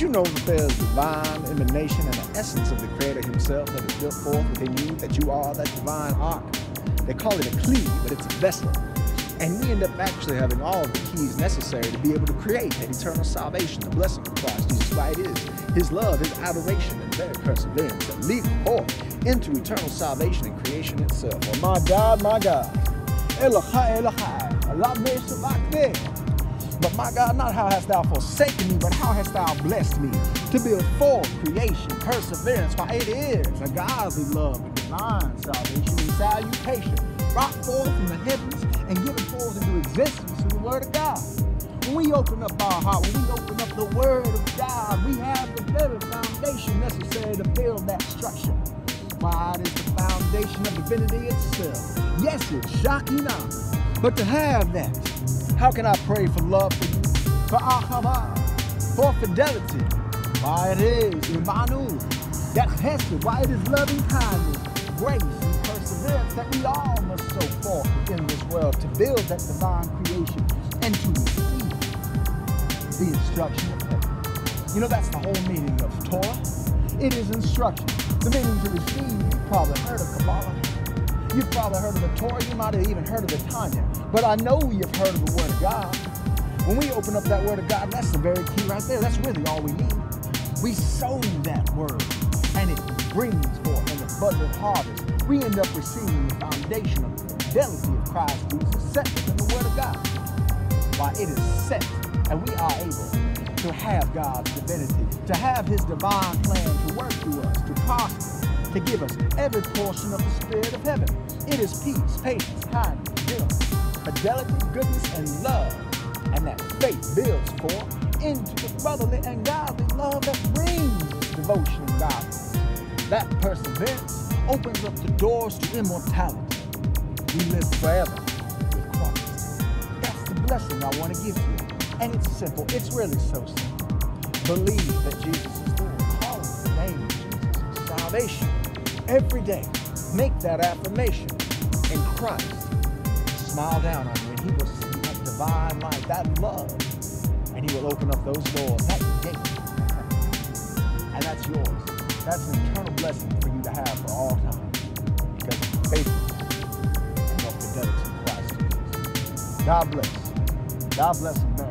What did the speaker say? Did you know that there is divine emanation and the essence of the Creator himself that is built forth within you, that you are that divine ark? They call it a kli, but it's a vessel. And we end up actually having all of the keys necessary to be able to create that eternal salvation, the blessing of Christ Jesus, why it is his love, his adoration, and their perseverance that leap forth into eternal salvation and creation itself. Oh, my God, Elohai, Elohai, Allah made Shabbat there. But my God, not how hast thou forsaken me, but how hast thou blessed me to build forth creation, perseverance, why it is a godly love, a divine salvation, and salutation brought forth from the heavens and given forth into existence through the Word of God. When we open up our heart, when we open up the Word of God, we have the very foundation necessary to build that structure. Why, it is the foundation of divinity itself. Yes, it's Shekinah. But to have that, how can I pray for love for you, for ahavah, for fidelity? Why, it is imanu. That's Hesed. Why, it is loving kindness, grace, and perseverance that we all must so forth within this world to build that divine creation and to receive the instruction of heaven. You know, that's the whole meaning of Torah. It is instruction. The meaning to receive, you've probably heard of Kabbalah. You've probably heard of the Torah. You might have even heard of the Tanya. But I know you've heard of the Word of God. When we open up that Word of God, that's the very key right there. That's really all we need. We sow that Word, and it brings forth an abundant harvest. We end up receiving the foundation of the fidelity of Christ Jesus set within the Word of God. Why, it is set, and we are able to have God's divinity, to have his divine plan to work through us, to prosper, to give us every portion of the Spirit of heaven. It is peace, patience, kindness, goodness, fidelity, goodness, and love. And that faith builds forth into the brotherly and godly love that brings devotion and godliness. That perseverance opens up the doors to immortality. We live forever with Christ. That's the blessing I want to give you. And it's simple. It's really so simple. Believe that Jesus is Lord. Call him the name of Jesus. Salvation. Every day, make that affirmation. In Christ, smile down on you, and he will see that divine light, that love, and he will open up those doors, that gate. And that's yours. That's an eternal blessing for you to have for all time, because of your faithfulness and your fidelity to Christ Jesus. God bless. God bless America.